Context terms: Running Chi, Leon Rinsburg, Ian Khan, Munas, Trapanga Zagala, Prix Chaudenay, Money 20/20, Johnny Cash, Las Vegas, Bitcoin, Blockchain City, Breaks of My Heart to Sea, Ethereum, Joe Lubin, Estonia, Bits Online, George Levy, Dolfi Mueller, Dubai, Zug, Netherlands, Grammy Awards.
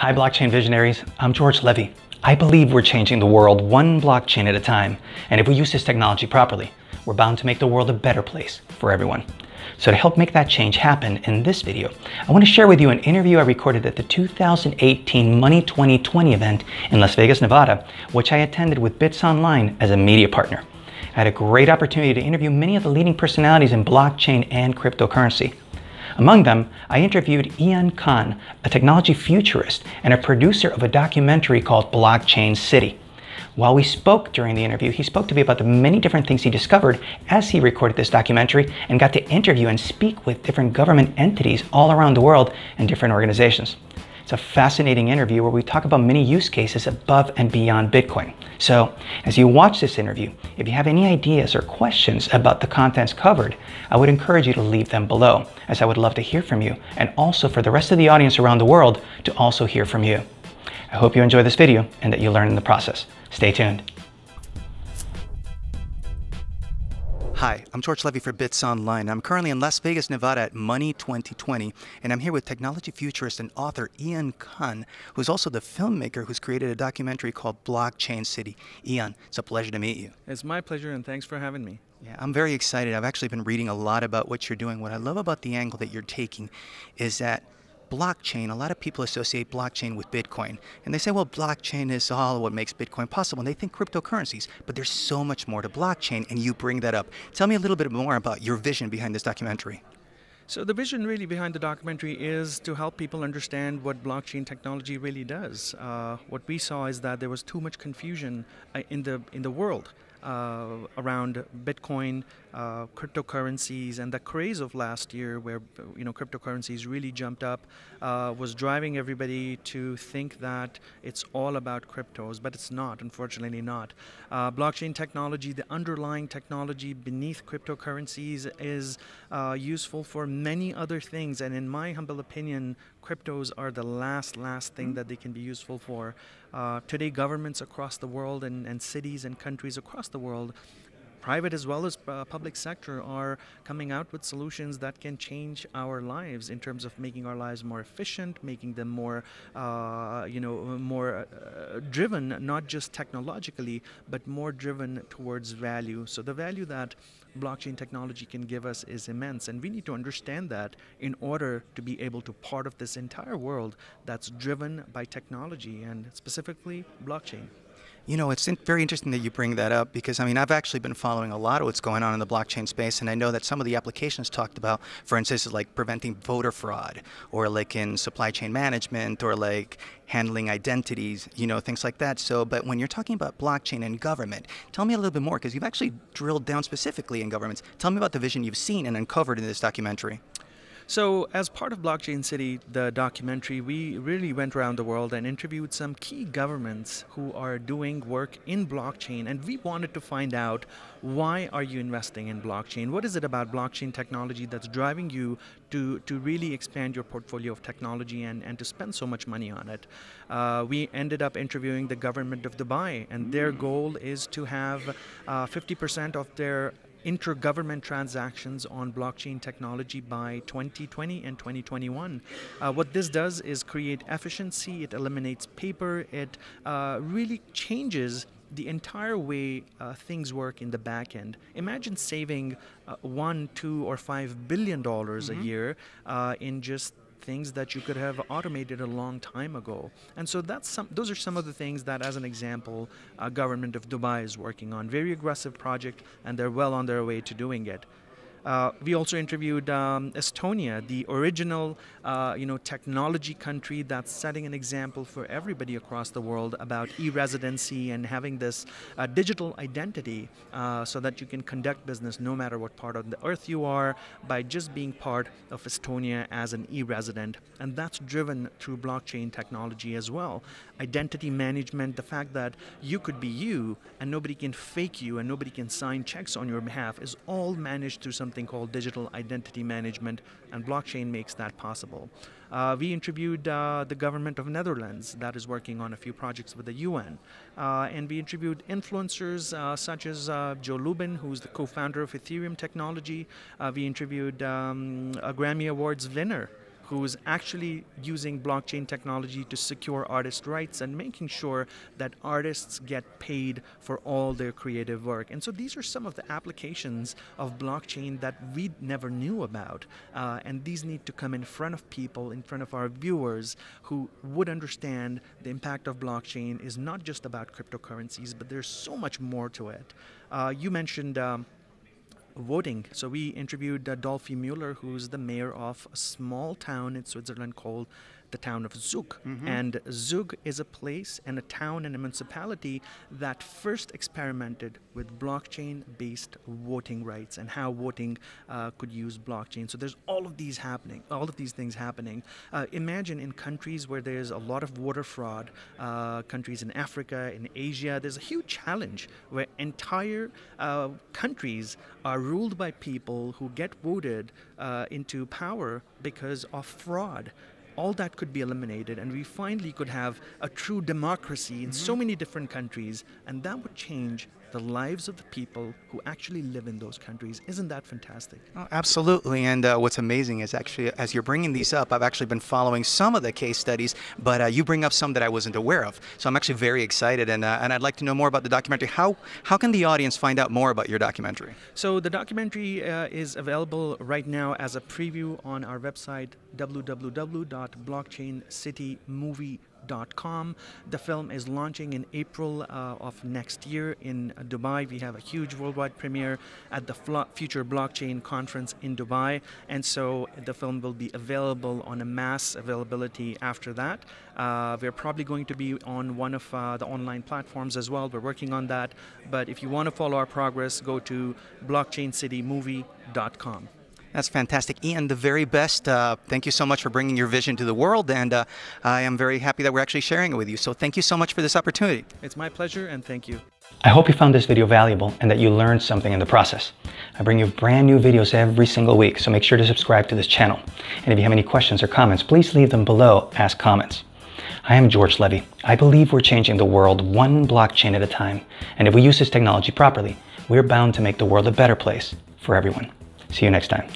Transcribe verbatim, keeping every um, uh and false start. Hi, blockchain visionaries. I'm George Levy. I believe we're changing the world one blockchain at a time. And if we use this technology properly, we're bound to make the world a better place for everyone. So to help make that change happen in this video, I want to share with you an interview I recorded at the two thousand eighteen Money twenty twenty event in Las Vegas, Nevada, which I attended with Bits Online as a media partner. I had a great opportunity to interview many of the leading personalities in blockchain and cryptocurrency. Among them, I interviewed Ian Khan, a technology futurist and a producer of a documentary called Blockchain City. While we spoke during the interview, he spoke to me about the many different things he discovered as he recorded this documentary and got to interview and speak with different government entities all around the world and different organizations. It's a fascinating interview where we talk about many use cases above and beyond Bitcoin. So as you watch this interview, if you have any ideas or questions about the contents covered, I would encourage you to leave them below, as I would love to hear from you, and also for the rest of the audience around the world to also hear from you. I hope you enjoy this video and that you learn in the process. Stay tuned. Hi, I'm George Levy for Bits Online. I'm currently in Las Vegas, Nevada at Money twenty twenty, and I'm here with technology futurist and author Ian Khan, who's also the filmmaker who's created a documentary called Blockchain City. Ian, it's a pleasure to meet you. It's my pleasure, and thanks for having me. Yeah, I'm very excited. I've actually been reading a lot about what you're doing. What I love about the angle that you're taking is that blockchain, a lot of people associate blockchain with Bitcoin, and they say, well, blockchain is all what makes Bitcoin possible, and they think cryptocurrencies, but there's so much more to blockchain, and you bring that up. Tell me a little bit more about your vision behind this documentary. So the vision really behind the documentary is to help people understand what blockchain technology really does. Uh, what we saw is that there was too much confusion uh, in the in the world Uh, around Bitcoin, uh, cryptocurrencies, and the craze of last year where, you know, cryptocurrencies really jumped up, uh, was driving everybody to think that it's all about cryptos, but it's not, unfortunately not. Uh, blockchain technology, the underlying technology beneath cryptocurrencies, is uh, useful for many other things, and in my humble opinion, cryptos are the last, last thing that they can be useful for. Uh, today, governments across the world and, and cities and countries across the world, private as well as uh, public sector, are coming out with solutions that can change our lives in terms of making our lives more efficient, making them more, uh, you know, more uh, driven, not just technologically, but more driven towards value. So the value that blockchain technology can give us is immense, and we need to understand that in order to be able to part of this entire world that's driven by technology and specifically blockchain. You know, it's very interesting that you bring that up, because I mean, I've actually been following a lot of what's going on in the blockchain space, and I know that some of the applications talked about, for instance, is like preventing voter fraud, or like in supply chain management, or like handling identities, you know, things like that. So, but when you're talking about blockchain and government, tell me a little bit more, because you've actually drilled down specifically in governments. Tell me about the vision you've seen and uncovered in this documentary. So as part of Blockchain City, the documentary, we really went around the world and interviewed some key governments who are doing work in blockchain, and we wanted to find out, why are you investing in blockchain? What is it about blockchain technology that's driving you to, to really expand your portfolio of technology and, and to spend so much money on it? Uh, we ended up interviewing the government of Dubai, and their goal is to have uh, fifty percent of their intergovernment transactions on blockchain technology by twenty twenty and twenty twenty-one. Uh, what this does is create efficiency, it eliminates paper, it uh, really changes the entire way uh, things work in the back end. Imagine saving uh, one, two, or five billion dollars mm-hmm. a year uh, in just things that you could have automated a long time ago. And so that's some, those are some of the things that, as an example, uh, government of Dubai is working on. Very aggressive project, and they're well on their way to doing it. Uh, we also interviewed um, Estonia, the original uh, you know, technology country that's setting an example for everybody across the world about e-residency and having this uh, digital identity uh, so that you can conduct business no matter what part of the earth you are by just being part of Estonia as an e-resident. And that's driven through blockchain technology as well. Identity management, the fact that you could be you and nobody can fake you and nobody can sign checks on your behalf, is all managed through something called digital identity management, and blockchain makes that possible. Uh, we interviewed uh, the government of Netherlands that is working on a few projects with the U N. Uh, and we interviewed influencers uh, such as uh, Joe Lubin, who's the co-founder of Ethereum technology. Uh, we interviewed um, a Grammy Awards winner who's actually using blockchain technology to secure artist rights and making sure that artists get paid for all their creative work. And so these are some of the applications of blockchain that we never knew about. Uh, and these need to come in front of people, in front of our viewers, who would understand the impact of blockchain is not just about cryptocurrencies, but there's so much more to it. Uh, you mentioned um, voting. So we interviewed uh, Dolfi Mueller, who's the mayor of a small town in Switzerland called the town of Zug. Mm-hmm. And Zug is a place and a town and a municipality that first experimented with blockchain-based voting rights and how voting uh, could use blockchain. So there's all of these happening, all of these things happening. Uh, imagine in countries where there's a lot of voter fraud, uh, countries in Africa, in Asia, there's a huge challenge where entire uh, countries are ruled by people who get voted uh, into power because of fraud. All that could be eliminated, and we finally could have a true democracy in mm-hmm. so many different countries, and that would change the lives of the people who actually live in those countries. Isn't that fantastic? Oh, absolutely. And uh, what's amazing is actually, as you're bringing these up, I've actually been following some of the case studies, but uh, you bring up some that I wasn't aware of. So I'm actually very excited, and, uh, and I'd like to know more about the documentary. How, how can the audience find out more about your documentary? So the documentary uh, is available right now as a preview on our website, w w w dot blockchain city movie dot com. The film is launching in April uh, of next year in Dubai. We have a huge worldwide premiere at the Flo Future Blockchain Conference in Dubai, and so the film will be available on a mass availability after that. Uh, we're probably going to be on one of uh, the online platforms as well. We're working on that, but if you want to follow our progress, go to blockchain city movie dot com. That's fantastic. Ian, the very best. Uh, thank you so much for bringing your vision to the world, and uh, I am very happy that we're actually sharing it with you. So thank you so much for this opportunity. It's my pleasure, and thank you. I hope you found this video valuable and that you learned something in the process. I bring you brand new videos every single week, so make sure to subscribe to this channel. And if you have any questions or comments, please leave them below as comments. I am George Levy. I believe we're changing the world one blockchain at a time, and if we use this technology properly, we're bound to make the world a better place for everyone. See you next time.